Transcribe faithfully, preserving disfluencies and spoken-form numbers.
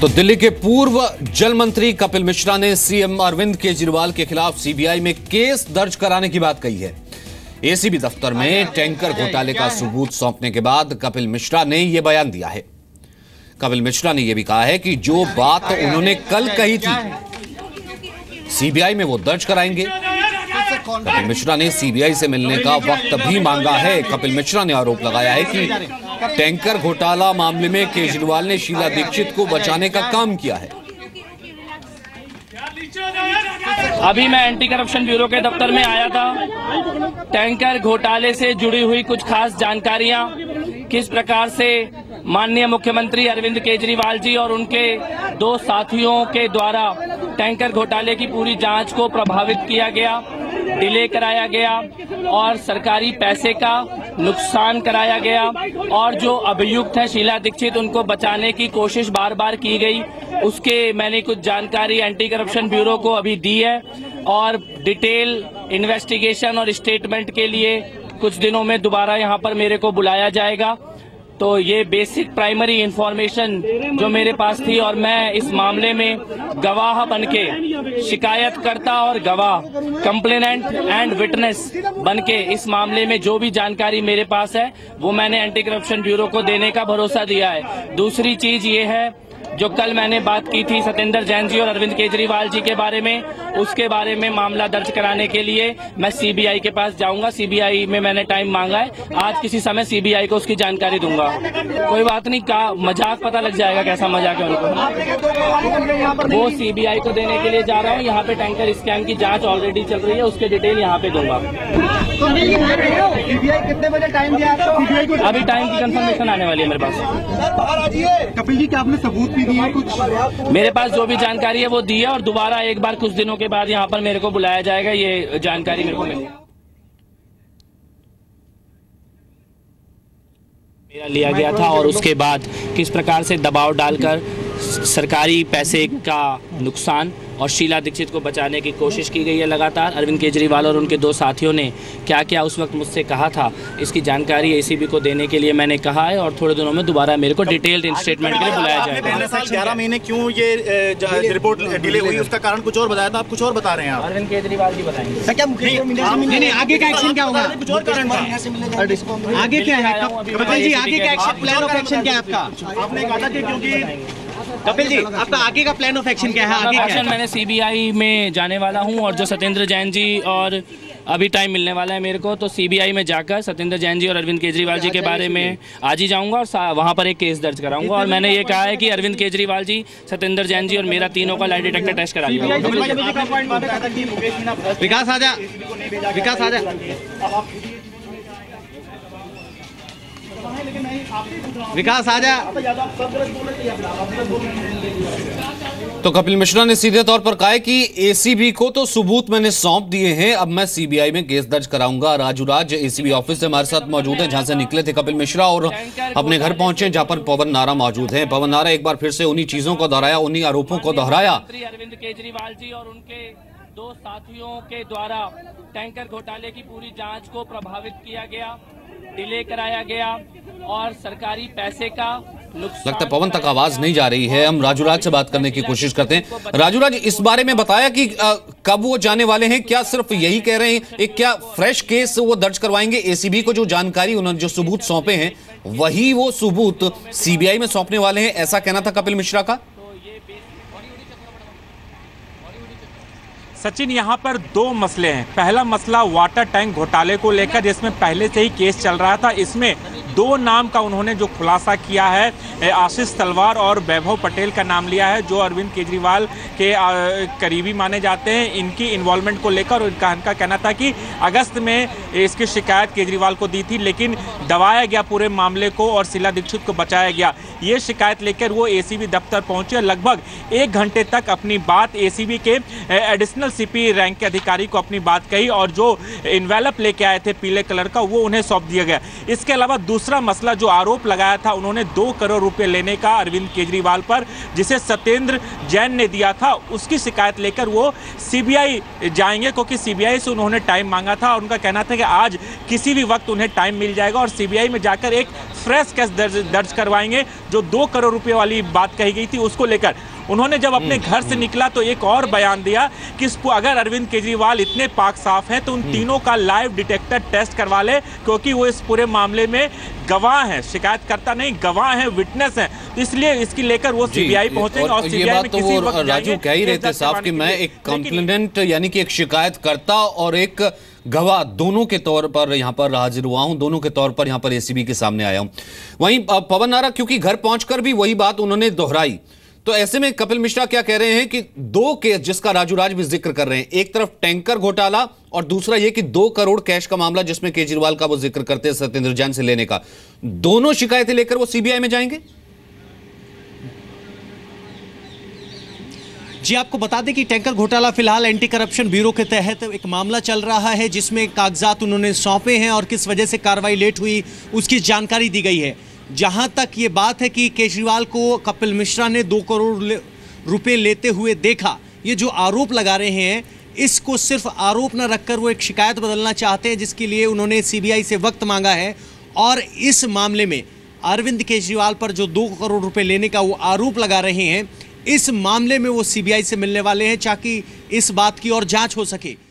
तो दिल्ली के पूर्व जल मंत्री कपिल मिश्रा ने सीएम अरविंद केजरीवाल के खिलाफ सीबीआई में केस दर्ज कराने की बात कही है। एसीबी दफ्तर में टैंकर घोटाले का सबूत सौंपने के बाद कपिल मिश्रा ने यह बयान दिया है। कपिल मिश्रा ने यह भी कहा है कि जो बात उन्होंने कल कही थी सीबीआई में वो दर्ज कराएंगे। कपिल मिश्रा ने सीबीआई से मिलने का वक्त भी मांगा है। कपिल मिश्रा ने आरोप लगाया है कि टैंकर घोटाला मामले में केजरीवाल ने शीला दीक्षित को बचाने का काम किया है। अभी मैं एंटी करप्शन ब्यूरो के दफ्तर में आया था। टैंकर घोटाले से जुड़ी हुई कुछ खास जानकारियां, किस प्रकार से माननीय मुख्यमंत्री अरविंद केजरीवाल जी और उनके दो साथियों के द्वारा टैंकर घोटाले की पूरी जांच को प्रभावित किया गया, डिले कराया गया और सरकारी पैसे का नुकसान कराया गया, और जो अभियुक्त है शीला दीक्षित उनको बचाने की कोशिश बार बार की गई, उसके मैंने कुछ जानकारी एंटी करप्शन ब्यूरो को अभी दी है और डिटेल इन्वेस्टिगेशन और स्टेटमेंट के लिए कुछ दिनों में दोबारा यहाँ पर मेरे को बुलाया जाएगा। तो ये बेसिक प्राइमरी इन्फॉर्मेशन जो मेरे पास थी और मैं इस मामले में गवाह बनके, शिकायतकर्ता और गवाह, कंप्लेनेंट एंड विटनेस बनके इस मामले में जो भी जानकारी मेरे पास है वो मैंने एंटी करप्शन ब्यूरो को देने का भरोसा दिया है। दूसरी चीज ये है, जो कल मैंने बात की थी सतेंद्र जैन जी और अरविंद केजरीवाल जी के बारे में, उसके बारे में मामला दर्ज कराने के लिए मैं सीबीआई के पास जाऊंगा। सीबीआई में मैंने टाइम मांगा है, आज किसी समय सीबीआई को उसकी जानकारी दूंगा। कोई बात नहीं, का मजाक पता लग जाएगा कैसा मजाक है उनको। वो सीबीआई को देने के लिए जा रहा हूँ। यहाँ पे टैंकर स्कैम की जाँच ऑलरेडी चल रही है, उसके डिटेल यहाँ पे दूंगा। कितने बजे टाइम दिया? अभी टाइम की कंफर्मेशन आने वाली है मेरे पास। कपिल जी, क्या आपने सबूत भी दिए कुछ? मेरे पास जो भी जानकारी है वो दी है और दोबारा एक बार कुछ दिनों के बाद यहाँ पर मेरे को बुलाया जाएगा, ये जानकारी मेरे को मिलेगी। मेरा लिया गया था और उसके बाद किस प्रकार से दबाव डालकर सरकारी पैसे का नुकसान और शीला दीक्षित को बचाने की कोशिश की गई है लगातार। अरविंद केजरीवाल और उनके दो साथियों ने क्या क्या उस वक्त मुझसे कहा था, इसकी जानकारी एसीबी को देने के लिए मैंने कहा है और थोड़े दिनों में दोबारा मेरे को डिटेल्ड स्टेटमेंट के लिए बुलाया जाएगा। ग्यारह महीने क्यों ये रिपोर्ट डिले हुई, उसका कारण कुछ और बताया था, आप कुछ और बता रहे हैं? अरविंद केजरीवाल जी बताएंगे आगे का एक्शन क्या होगा, कुछ और कारण आगे क्या है? आगे का प्लान ऑफ एक्शन क्या है आपका? आपने कहा था कि क्योंकि कपिल जी, आपका आगे का प्लान ऑफ एक्शन क्या है? आगे एक्शन, मैंने सीबीआई में जाने वाला हूं और जो सतेंद्र जैन जी, और अभी टाइम मिलने वाला है मेरे को, तो सीबीआई में जाकर सतेंद्र जैन जी और अरविंद केजरीवाल जी के बारे में आज ही जाऊंगा और वहां पर एक केस दर्ज कराऊंगा। और मैंने ये कहा है कि अरविंद केजरीवाल जी, सतेंद्र जैन जी और मेरा तीनों का लाई डिटेक्टर टेस्ट करा दिया। विकास आजा, विकास आजा। विकास आजा। तो कपिल मिश्रा ने सीधे तौर पर कहा कि एसीबी को तो सबूत मैंने सौंप दिए हैं, अब मैं सीबीआई में केस दर्ज कराऊंगा। राजू राज एसीबी ऑफिस से हमारे साथ मौजूद हैं, जहां से निकले थे कपिल मिश्रा और अपने घर पहुंचे जहां पर पवन नारा मौजूद हैं। पवन नारा एक बार फिर से उन्हीं चीजों को दोहराया, उन्हीं आरोपों को दोहराया। अरविंद केजरीवाल जी और उनके दो साथियों के द्वारा टैंकर घोटाले की पूरी जाँच को प्रभावित किया गया, डिले कराया गया और सरकारी पैसे का नुकसान। लगता है पवन तक आवाज नहीं जा रही है, हम राजू राज से बात करने की कोशिश करते हैं। राजू राज, इस बारे में बताया कि आ, कब वो जाने वाले हैं, क्या सिर्फ यही कह रहे हैं, एक क्या फ्रेश केस वो दर्ज करवाएंगे? एसीबी को जो जानकारी उन्होंने, जो सबूत सौंपे हैं, वही वो सबूत सीबीआई में सौंपने वाले हैं, ऐसा कहना था कपिल मिश्रा का। सचिन, यहाँ पर दो मसले हैं। पहला मसला वाटर टैंक घोटाले को लेकर, जिसमें पहले से ही केस चल रहा था। इसमें दो नाम का उन्होंने जो खुलासा किया है, आशीष तलवार और वैभव पटेल का नाम लिया है, जो अरविंद केजरीवाल के करीबी माने जाते हैं। इनकी इन्वॉल्वमेंट को लेकर उनका इनका कहना था कि अगस्त में इसकी शिकायत केजरीवाल को दी थी, लेकिन दबाया गया पूरे मामले को और शीला दीक्षित को बचाया गया। ये शिकायत लेकर वो एसीबी दफ्तर पहुंचे। लगभग एक घंटे तक अपनी बात एसीबी के एडिशनल सीपी रैंक के अधिकारी को अपनी बात कही और जो इन्वेलप लेके आए थे पीले कलर का, वो उन्हें सौंप दिया गया। इसके अलावा दूसरे दूसरा मसला जो आरोप लगाया था उन्होंने दो करोड़ रुपए लेने का अरविंद केजरीवाल पर, जिसे सतेंद्र जैन ने दिया था, उसकी शिकायत लेकर वो सीबीआई जाएंगे क्योंकि सीबीआई से उन्होंने टाइम मांगा था और उनका कहना था कि आज किसी भी वक्त उन्हें टाइम मिल जाएगा और सीबीआई में जाकर एक फ्रेश केस दर्ज दर्ज करवाएंगे। जो दो करोड़ रुपए वाली बात कही गई थी उसको लेकर उन्होंने जब अपने घर से निकला तो एक और बयान दिया कि इसको अगर अरविंद केजरीवाल इतने पाक साफ हैं तो उन तीनों का लाइव डिटेक्टर टेस्ट करवा ले, क्योंकि वो इस पूरे मामले में गवाह हैं, शिकायतकर्ता नहीं, गवाह हैं, विटनेस हैं, तो इसलिए इसकी लेकर वो सीबीआई पहुंचेंगे और सीबीआई में किसी वक्त राजू कह ही रहे थे साफ कि मैं एक कंप्लेनेंट यानी कि एक शिकायतकर्ता और एक गवाह दोनों के तौर पर यहाँ पर हाजिर हुआ हूं, दोनों के तौर पर यहाँ पर एसीबी के सामने आया हूं। वहीं पवन नारा क्योंकि घर पहुंचकर भी वही बात उन्होंने दोहराई, तो ऐसे में कपिल मिश्रा क्या कह रहे हैं कि दो केस जिसका राजू राज भी जिक्र कर रहे हैं, एक तरफ टैंकर घोटाला और दूसरा यह कि दो करोड़ कैश का मामला जिसमें केजरीवाल का वो जिक्र करते हैं सतेंद्र जैन से लेने का, दोनों शिकायतें लेकर वो सीबीआई में जाएंगे। जी आपको बता दें कि टैंकर घोटाला फिलहाल एंटी करप्शन ब्यूरो के तहत एक मामला चल रहा है जिसमें कागजात उन्होंने सौंपे हैं और किस वजह से कार्रवाई लेट हुई उसकी जानकारी दी गई है। जहां तक ये बात है कि केजरीवाल को कपिल मिश्रा ने दो करोड़ रुपए लेते हुए देखा, ये जो आरोप लगा रहे हैं इसको सिर्फ आरोप न रखकर वो एक शिकायत बदलना चाहते हैं, जिसके लिए उन्होंने सीबीआई से वक्त मांगा है। और इस मामले में अरविंद केजरीवाल पर जो दो करोड़ रुपये लेने का वो आरोप लगा रहे हैं, इस मामले में वो सीबीआई से मिलने वाले हैं ताकि इस बात की और जांच हो सके।